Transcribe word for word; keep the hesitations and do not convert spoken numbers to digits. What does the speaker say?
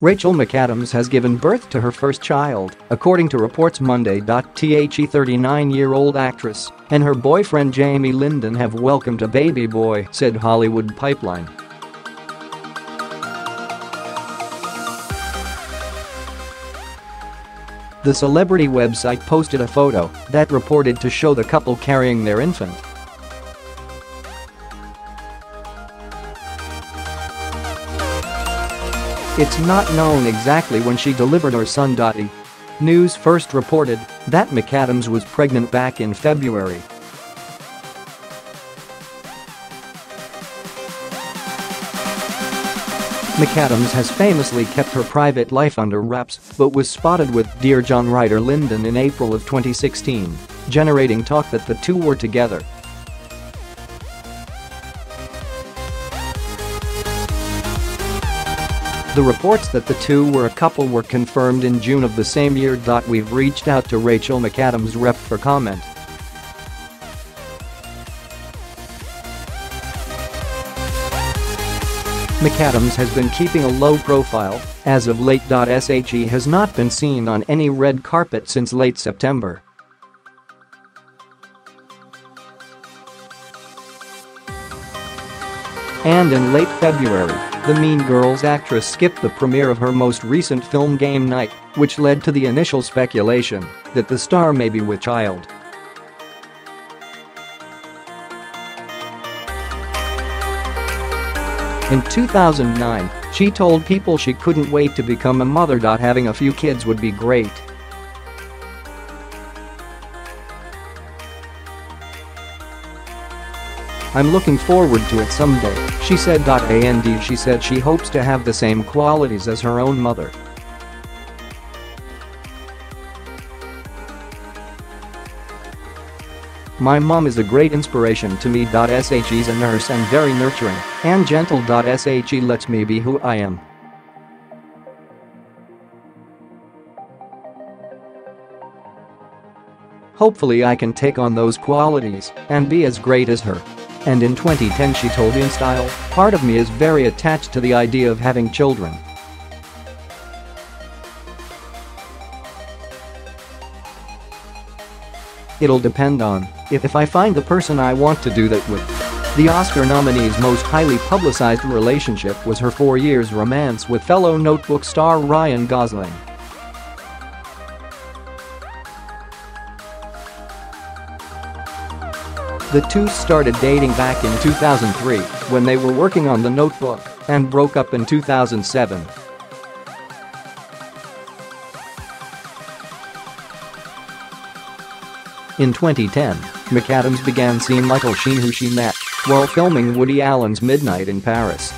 Rachel McAdams has given birth to her first child, according to reports Monday. The thirty-nine-year-old actress and her boyfriend Jamie Linden have welcomed a baby boy, said Hollywood Pipeline. The celebrity website posted a photo that reported to show the couple carrying their infant. It's not known exactly when she delivered her son. E! News first reported that McAdams was pregnant back in February. McAdams has famously kept her private life under wraps but was spotted with Dear John writer Linden in April of twenty sixteen, generating talk that the two were together. The reports that the two were a couple were confirmed in June of the same year. We've reached out to Rachel McAdams' rep for comment. McAdams has been keeping a low profile as of late. She has not been seen on any red carpet since late September. And in late February, the Mean Girls actress skipped the premiere of her most recent film Game Night, which led to the initial speculation that the star may be with child. In two thousand nine, she told People she couldn't wait to become a mother. Having a few kids would be great. I'm looking forward to it someday, she said. And she said she hopes to have the same qualities as her own mother. My mom is a great inspiration to me. She's a nurse and very nurturing and gentle. She lets me be who I am. Hopefully I can take on those qualities and be as great as her. And in twenty ten she told InStyle, part of me is very attached to the idea of having children. It'll depend on if, if I find the person I want to do that with. The Oscar nominee's most highly publicized relationship was her four years romance with fellow Notebook star Ryan Gosling. The two started dating back in two thousand three when they were working on The Notebook and broke up in two thousand seven. In twenty ten, McAdams began seeing Michael Sheen, who she met while filming Woody Allen's Midnight in Paris.